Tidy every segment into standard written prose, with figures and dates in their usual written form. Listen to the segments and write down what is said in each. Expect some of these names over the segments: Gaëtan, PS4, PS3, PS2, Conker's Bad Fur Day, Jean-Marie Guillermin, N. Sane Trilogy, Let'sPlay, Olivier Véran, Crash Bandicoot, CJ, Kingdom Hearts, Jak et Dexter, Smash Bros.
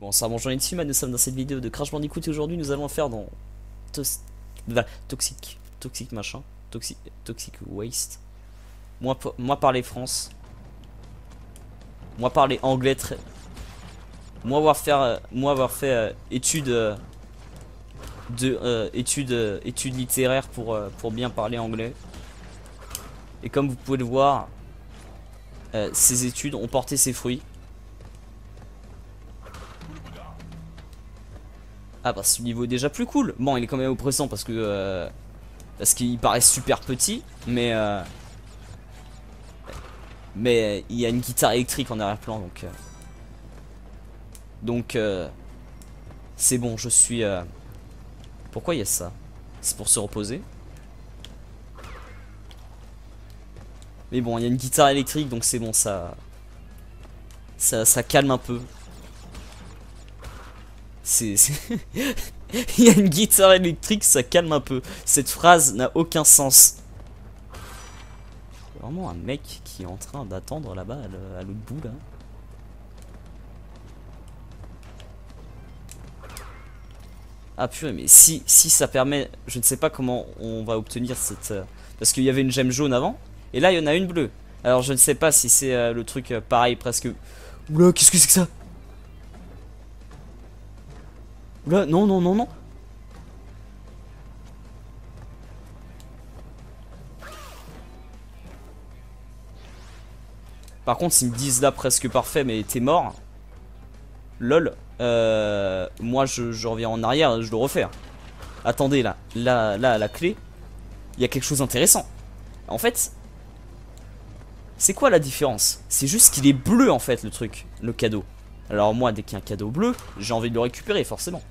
Bon, ça mange en Intiman, nous sommes dans cette vidéo de Crash Bandicoot et aujourd'hui nous allons faire dans Toxic Waste. Moi parler France. Moi parler anglais très... Moi avoir fait études littéraires pour bien parler anglais. Et comme vous pouvez le voir, ces études ont porté ses fruits. Ah bah ce niveau est déjà plus cool. Bon, il est quand même oppressant parce qu'il paraît super petit, mais il y a une guitare électrique en arrière-plan, donc c'est bon. Je suis pourquoi il y a ça? C'est pour se reposer. Mais bon, il y a une guitare électrique, donc c'est bon, ça calme un peu. Il y a une guitare électrique, ça calme un peu. Cette phrase n'a aucun sens. C'est vraiment un mec qui est en train d'attendre là-bas à l'autre bout là. Ah purée, mais si ça permet, je ne sais pas comment on va obtenir cette parce qu'il y avait une gemme jaune avant et là il y en a une bleue. Alors je ne sais pas si c'est le truc pareil presque. Oula, qu'est-ce que c'est que ça? Oula, non, non, non, non. Par contre, s'ils me disent là presque parfait, mais t'es mort. Lol. Moi, je reviens en arrière, je dois refaire. Attendez, là, la clé. Il y a quelque chose d'intéressant. En fait, c'est quoi la différence? C'est juste qu'il est bleu, en fait, le truc, le cadeau. Alors moi, dès qu'il y a un cadeau bleu, j'ai envie de le récupérer, forcément.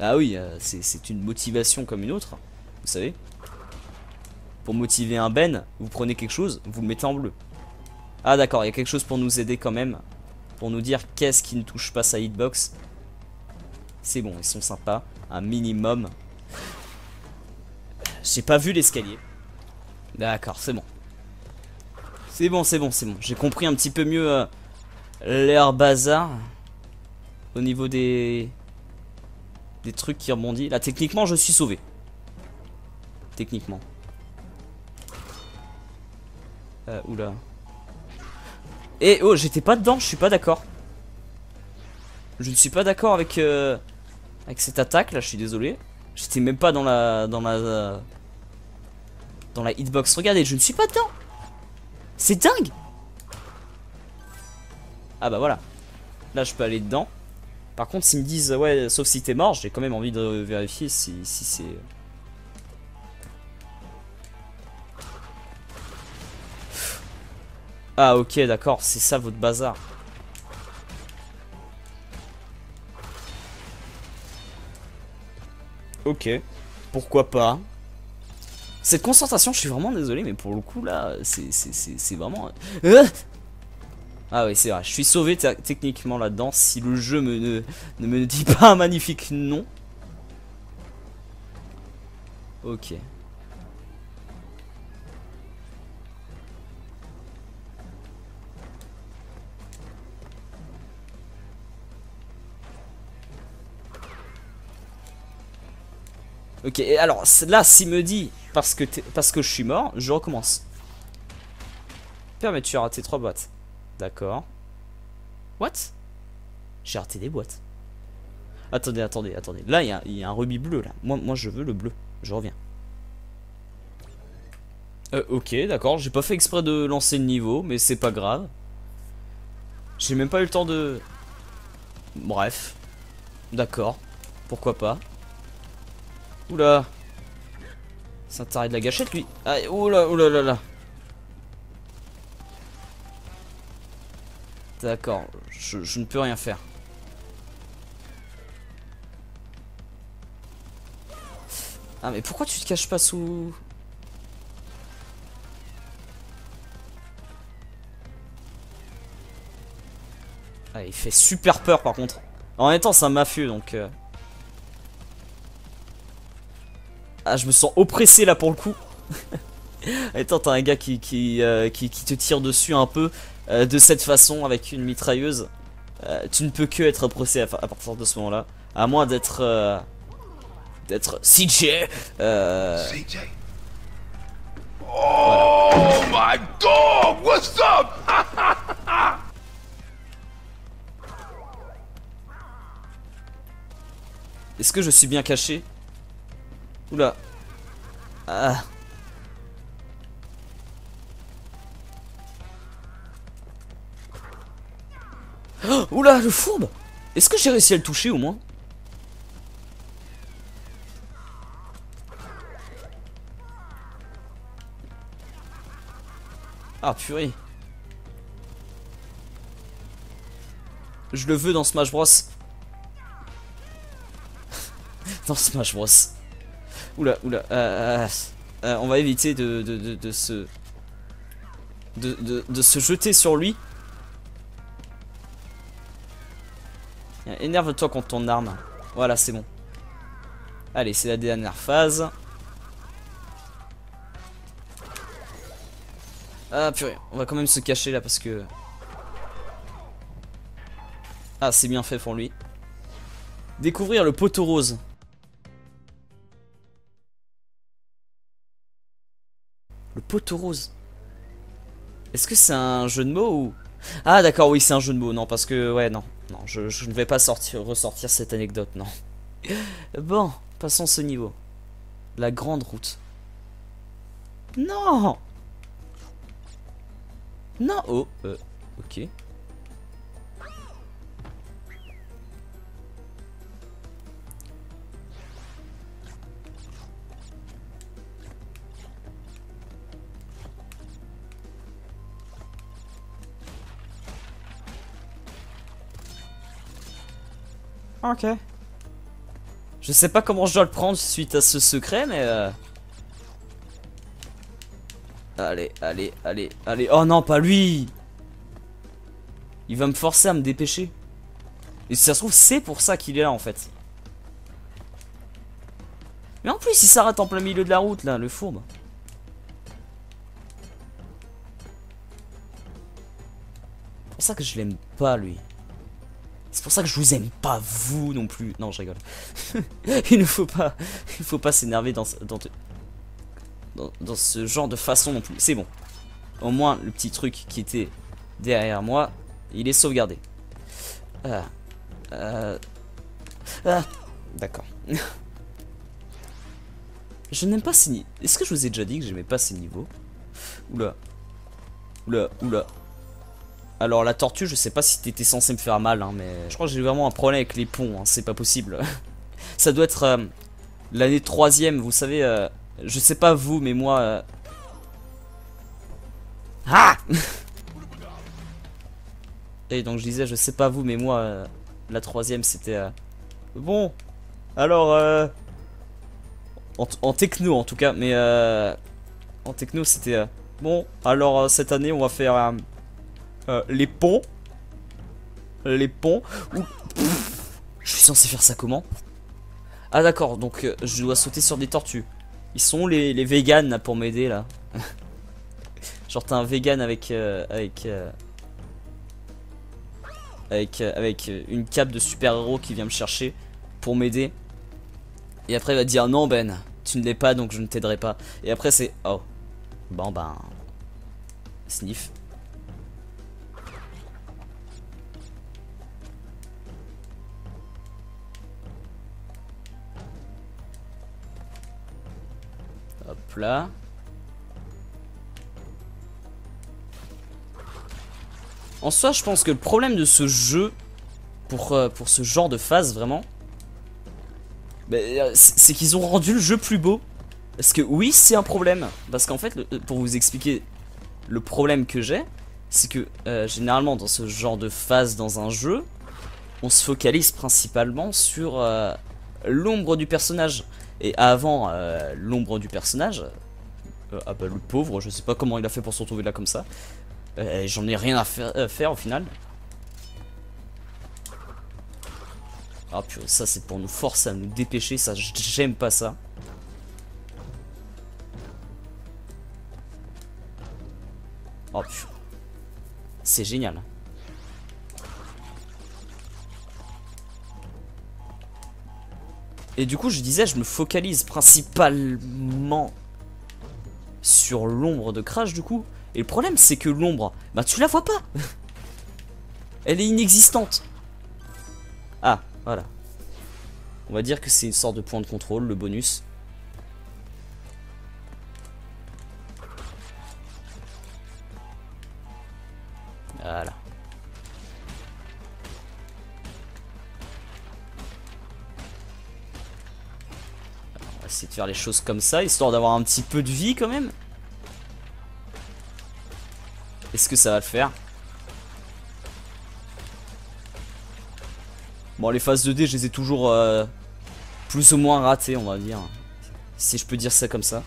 Ah oui, c'est une motivation comme une autre, vous savez. Pour motiver un Ben, vous prenez quelque chose, vous le mettez en bleu. Ah d'accord, il y a quelque chose pour nous aider quand même. Pour nous dire qu'est-ce qui ne touche pas sa hitbox. C'est bon, ils sont sympas, un minimum. J'ai pas vu l'escalier. D'accord, c'est bon. C'est bon, c'est bon, c'est bon. J'ai compris un petit peu mieux... l'air bazar au niveau des trucs qui rebondissent. Là techniquement je suis sauvé. Techniquement. Oula. Et oh, j'étais pas dedans, je suis pas d'accord. Je ne suis pas d'accord avec avec cette attaque là, je suis désolé. J'étais même pas dans la hitbox. Regardez, je ne suis pas dedans. C'est dingue. Ah bah voilà, là je peux aller dedans. Par contre s'ils me disent ouais sauf si t'es mort, j'ai quand même envie de vérifier si c'est... Ah ok d'accord, c'est ça votre bazar. Ok, pourquoi pas. Cette concentration, je suis vraiment désolé mais pour le coup là c'est vraiment... Ah oui c'est vrai, je suis sauvé techniquement là-dedans si le jeu ne me dit pas un magnifique nom. Ok. Ok, et alors là s'il me dit parce que je suis mort, je recommence. Permet tu as raté 3 boîtes. D'accord. What? J'ai raté des boîtes. Attendez, attendez, attendez. Là, il y a un rubis bleu, là. Moi, je veux le bleu. Je reviens. Ok, d'accord. J'ai pas fait exprès de lancer le niveau, mais c'est pas grave. J'ai même pas eu le temps de... Bref. D'accord. Pourquoi pas. Oula. C'est un taré de la gâchette, lui. Ah, oula, oula, là, là. D'accord, je ne peux rien faire. Ah mais pourquoi tu te caches pas sous... Ah il fait super peur par contre. En même temps c'est un mafieux donc... Ah je me sens oppressé là pour le coup. Attends, t'as un gars qui te tire dessus un peu de cette façon avec une mitrailleuse. tu ne peux que être procès à partir de ce moment-là. À moins d'être... d'être CJ. CJ. Oh voilà. My God, what's up? Est-ce que je suis bien caché? Oula. Ah. Oh, oula, le fourbe. Est-ce que j'ai réussi à le toucher au moins? Ah purée. Je le veux dans Smash Bros. Dans Smash Bros. Oula, oula, on va éviter de se jeter sur lui. Énerve-toi contre ton arme. Voilà, c'est bon. Allez, c'est la dernière phase. Ah purée, on va quand même se cacher là parce que... Ah, c'est bien fait pour lui. Découvrir le poteau rose. Le poteau rose. Est-ce que c'est un jeu de mots ou... Ah d'accord, oui, c'est un jeu de mots. Non, parce que... Ouais, non. Non, je ne vais pas ressortir cette anecdote, non. Bon, passons ce niveau. La grande route. Non. Non. Oh, ok. Ok. Je sais pas comment je dois le prendre suite à ce secret, mais... Allez, allez, allez, allez. Oh non, pas lui. Il va me forcer à me dépêcher. Et si ça se trouve, c'est pour ça qu'il est là, en fait. Mais en plus, il s'arrête en plein milieu de la route, là, le fourbe. C'est pour ça que je l'aime pas, lui. C'est pour ça que je vous aime pas, vous non plus. Non, je rigole. Il ne faut pas s'énerver dans ce genre de façon non plus. C'est bon. Au moins, le petit truc qui était derrière moi, il est sauvegardé. D'accord. Je n'aime pas ces niveaux. Est-ce que je vous ai déjà dit que j'aimais pas ces niveaux? Oula. Oula, oula. Alors la tortue, je sais pas si t'étais censé me faire mal, hein, mais je crois que j'ai vraiment un problème avec les ponts, hein, c'est pas possible. Ça doit être l'année 3ème, vous savez, je sais pas vous, mais moi... Ah. Et donc je disais, je sais pas vous, mais moi, la 3ème c'était... Bon, alors... En techno en tout cas, mais... En techno c'était... Bon, alors cette année on va faire... les ponts. Les ponts. Ouh, pff, je suis censé faire ça comment? Ah d'accord, donc je dois sauter sur des tortues. Ils sont les véganes là, pour m'aider là. Genre t'as un vegan avec avec une cape de super-héros qui vient me chercher pour m'aider. Et après il va dire non Ben, tu ne l'es pas donc je ne t'aiderai pas. Et après c'est... Oh. Bon ben... Sniff. Hop là. En soi, je pense que le problème de ce jeu, pour ce genre de phase, vraiment, c'est qu'ils ont rendu le jeu plus beau. Parce que oui, c'est un problème. Parce qu'en fait, pour vous expliquer le problème que j'ai, c'est que généralement, dans ce genre de phase dans un jeu, on se focalise principalement sur l'ombre du personnage. Et avant l'ombre du personnage, ah bah le pauvre, je sais pas comment il a fait pour se retrouver là comme ça. J'en ai rien à faire au final. Ah purée, ça c'est pour nous forcer à nous dépêcher, ça j'aime pas ça. Oh purée. C'est génial. Et du coup, je disais, je me focalise principalement sur l'ombre de Crash, du coup. Et le problème, c'est que l'ombre, bah tu la vois pas. Elle est inexistante. Ah, voilà. On va dire que c'est une sorte de point de contrôle, le bonus. Voilà. Alors, on va essayer de faire les choses comme ça, histoire d'avoir un petit peu de vie quand même. Est-ce que ça va le faire? Bon, les phases 2D, je les ai toujours plus ou moins ratées, on va dire. Si je peux dire ça comme ça.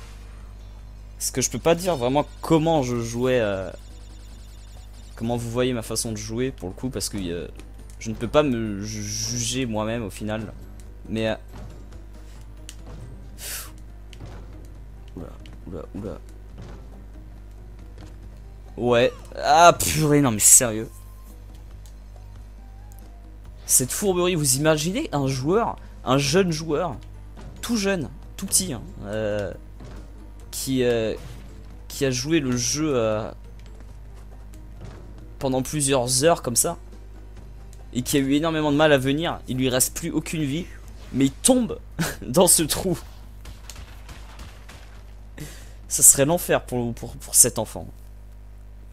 Parce que je peux pas dire vraiment comment je jouais... Comment vous voyez ma façon de jouer, pour le coup, parce que je ne peux pas me juger moi-même, au final. Mais... Oula, oula, oula. Ouais. Ah, purée, non mais sérieux. Cette fourberie, vous imaginez un joueur, un jeune joueur, tout jeune, tout petit, hein, qui a joué le jeu pendant plusieurs heures comme ça, et qui a eu énormément de mal à venir, il lui reste plus aucune vie, mais il tombe dans ce trou. Ça serait l'enfer pour cet enfant.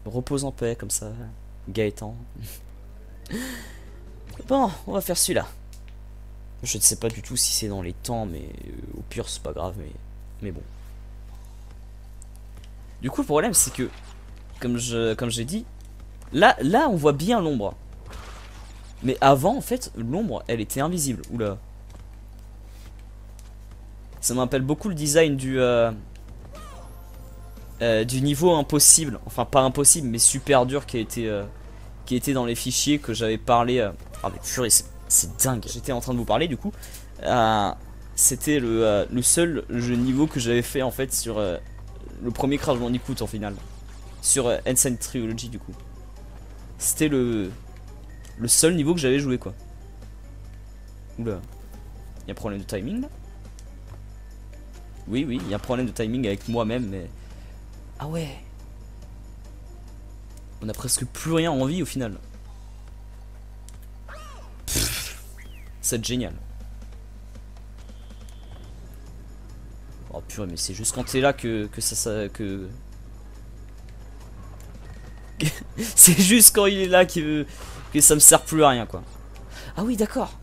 Repose en paix, comme ça, Gaëtan. Bon, on va faire celui-là. Je ne sais pas du tout si c'est dans les temps, mais au pire, c'est pas grave, mais bon. Du coup, le problème, c'est que, comme j'ai dit, là, on voit bien l'ombre. Mais avant, en fait, l'ombre, elle était invisible. Oula. Ça me rappelle beaucoup le design du niveau impossible. Enfin, pas impossible, mais super dur qui était dans les fichiers que j'avais parlé... Ah mais purée, c'est dingue. J'étais en train de vous parler du coup. C'était le seul jeu niveau que j'avais fait en fait sur le premier Crash Bandicoot en finale. Sur N. Sane Trilogy du coup. C'était le seul niveau que j'avais joué quoi. Oula. Il y a un problème de timing là. Oui, il y a un problème de timing avec moi-même mais... Ah ouais. On a presque plus rien en vie au final. C'est génial. Oh purée mais c'est juste quand t'es là que c'est juste quand il est là que ça me sert plus à rien quoi. Ah oui d'accord.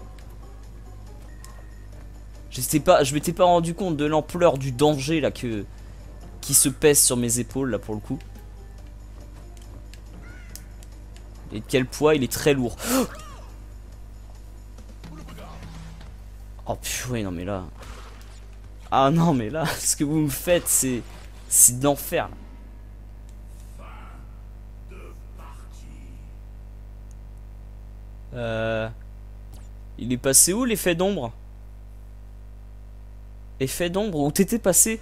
Je m'étais pas rendu compte de l'ampleur du danger là qui se pèse sur mes épaules là pour le coup. Et de quel poids il est très lourd. Oh purée, non mais là... Ah non mais là, ce que vous me faites, c'est de l'enfer. Il est passé où l'effet d'ombre? Effet d'ombre, où t'étais passé?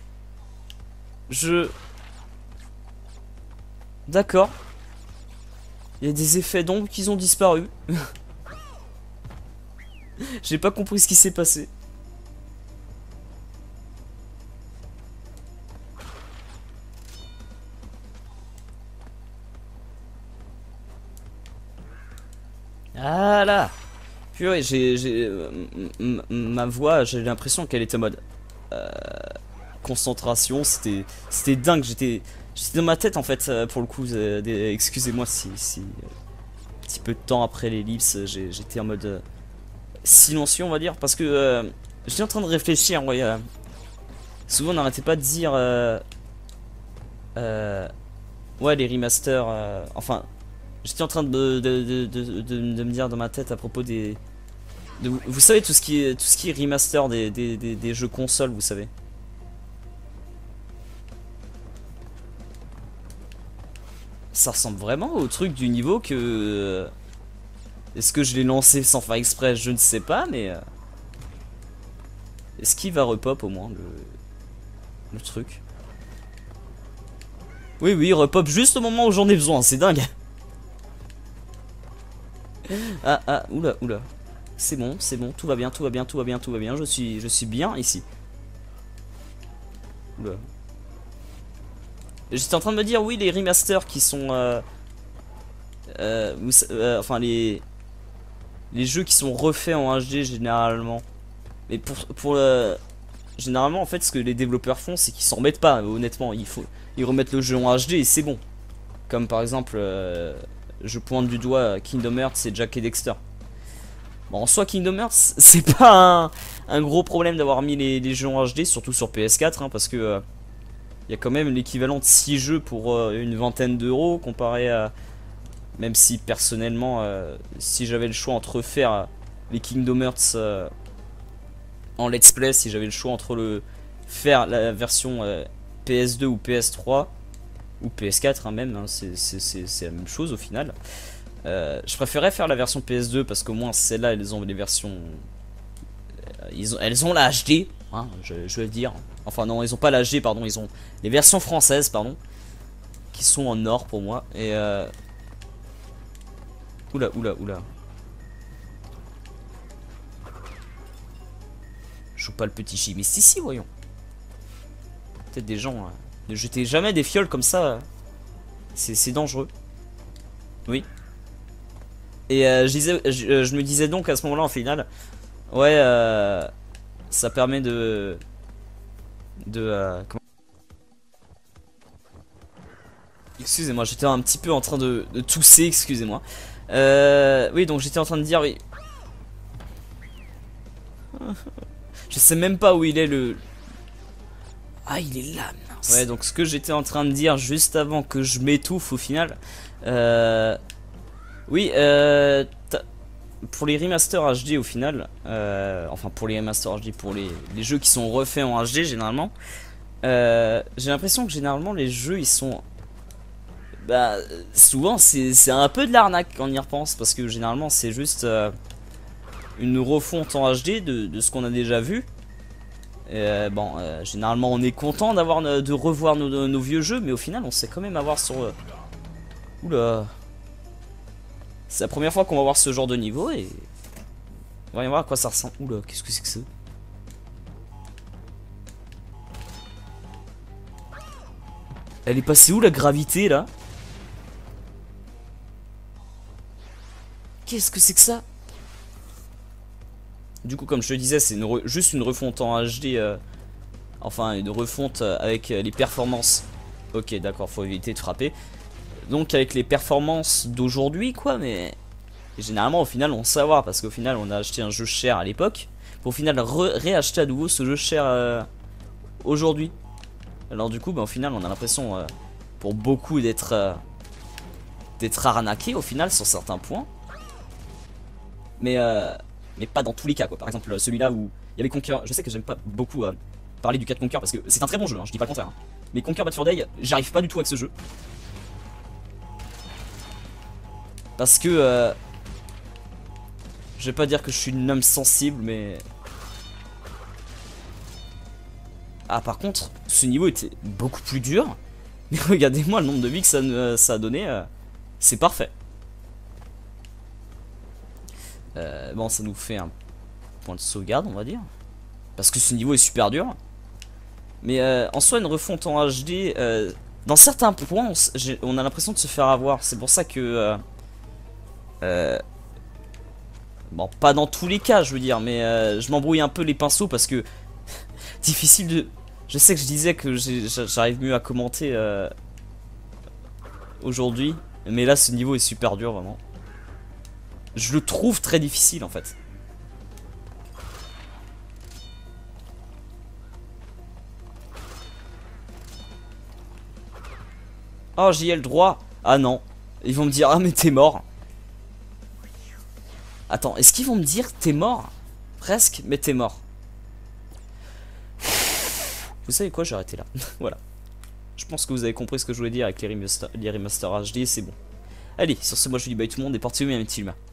D'accord. Il y a des effets d'ombre qui ont disparu. J'ai pas compris ce qui s'est passé. Ah là. Purée, ma voix, j'ai l'impression qu'elle était en mode... concentration, c'était dingue, j'étais dans ma tête en fait, pour le coup, excusez-moi si un petit peu de temps après l'ellipse, j'étais en mode... silencieux on va dire parce que j'étais en train de réfléchir ouais, souvent on n'arrêtait pas de dire ouais les remasters enfin j'étais en train de me dire dans ma tête à propos des vous savez tout ce qui est remaster des jeux consoles vous savez ça ressemble vraiment au truc du niveau que est-ce que je l'ai lancé sans faire exprès? Je ne sais pas, mais... Est-ce qu'il va repop au moins, le truc? Oui, il repop juste au moment où j'en ai besoin, c'est dingue. Ah, oula, oula. c'est bon, tout va bien, tout va bien, tout va bien, tout va bien, je suis bien ici. Oula. J'étais en train de me dire, oui, les remasters qui sont... enfin, les jeux qui sont refaits en HD, généralement. Mais pour le... Généralement, en fait, ce que les développeurs font, c'est qu'ils s'en remettent pas, honnêtement. Ils remettent le jeu en HD et c'est bon. Comme par exemple, je pointe du doigt Kingdom Hearts et Jak et Dexter. Bon, en soi, Kingdom Hearts, c'est pas un gros problème d'avoir mis les jeux en HD, surtout sur PS4, hein, parce que... il y a quand même l'équivalent de 6 jeux pour une vingtaine d'euros comparé à... Même si personnellement, si j'avais le choix entre faire les Kingdom Hearts en let's play, si j'avais le choix entre le faire la version PS2 ou PS3 ou PS4 hein, même, hein, c'est la même chose au final. Je préférais faire la version PS2 parce qu'au moins celles-là, elles ont les versions... elles ont la HD, hein, je veux dire. Enfin non, ils ont pas la G, pardon, ils ont les versions françaises, pardon, qui sont en or pour moi. Et oula, oula, oula. Je joue pas le petit chimiste ici, voyons. Peut-être des gens... ne jetez jamais des fioles comme ça. C'est dangereux. Oui. Et je me disais donc à ce moment-là, en finale... Ouais, ça permet de... Excusez-moi, j'étais un petit peu en train de tousser, excusez-moi. Oui, donc j'étais en train de dire, oui. Je sais même pas où il est le... Ah, il est là, mince. Ouais, donc ce que j'étais en train de dire juste avant que je m'étouffe au final. Oui, pour les remasters HD au final, enfin pour les remasters HD, pour les jeux qui sont refaits en HD généralement, j'ai l'impression que généralement les jeux ils sont... Bah souvent c'est un peu de l'arnaque quand on y repense, parce que généralement c'est juste une refonte en HD de ce qu'on a déjà vu. Bon, généralement on est content de revoir nos vieux jeux, mais au final on sait quand même avoir sur... Oula. C'est la première fois qu'on va voir ce genre de niveau et... On va y voir à quoi ça ressemble. Oula, qu'est-ce que c'est que ça? Elle est passée où la gravité là? Qu'est-ce que c'est que ça? Du coup, comme je te disais, c'est juste une refonte en HD. Enfin, une refonte avec les performances. Ok, d'accord, faut éviter de frapper. Donc avec les performances d'aujourd'hui quoi, mais et généralement au final on sait avoir, parce qu'au final on a acheté un jeu cher à l'époque pour au final réacheter à nouveau ce jeu cher aujourd'hui. Alors du coup bah, au final on a l'impression pour beaucoup d'être arnaqué au final sur certains points, mais pas dans tous les cas quoi. Par exemple celui-là où il y avait Conker, je sais que j'aime pas beaucoup parler du cas de Conker parce que c'est un très bon jeu, hein, je dis pas le contraire, hein. Mais Conker's Bad Fur Day, j'arrive pas du tout avec ce jeu. Parce que je vais pas dire que je suis une âme sensible, mais... Ah par contre, ce niveau était beaucoup plus dur. Mais regardez-moi le nombre de vies que ça a donné, c'est parfait. Bon, ça nous fait un point de sauvegarde, on va dire. Parce que ce niveau est super dur. Mais en soi, une refonte en HD, dans certains points, on a l'impression de se faire avoir. C'est pour ça que... Bon, pas dans tous les cas, je veux dire, mais je m'embrouille un peu les pinceaux parce que difficile de... Je sais que je disais que j'arrive mieux à commenter aujourd'hui, mais là ce niveau est super dur vraiment. Je le trouve très difficile en fait. Oh, j'y ai le droit. Ah non, ils vont me dire, ah mais t'es mort. Attends, est-ce qu'ils vont me dire t'es mort? Presque, mais t'es mort. Vous savez quoi, j'ai arrêté là. Voilà. Je pense que vous avez compris ce que je voulais dire avec les remasters HD, c'est bon. Allez, sur ce, moi je vous dis bye tout le monde et portez-vous bien, mes petits humains.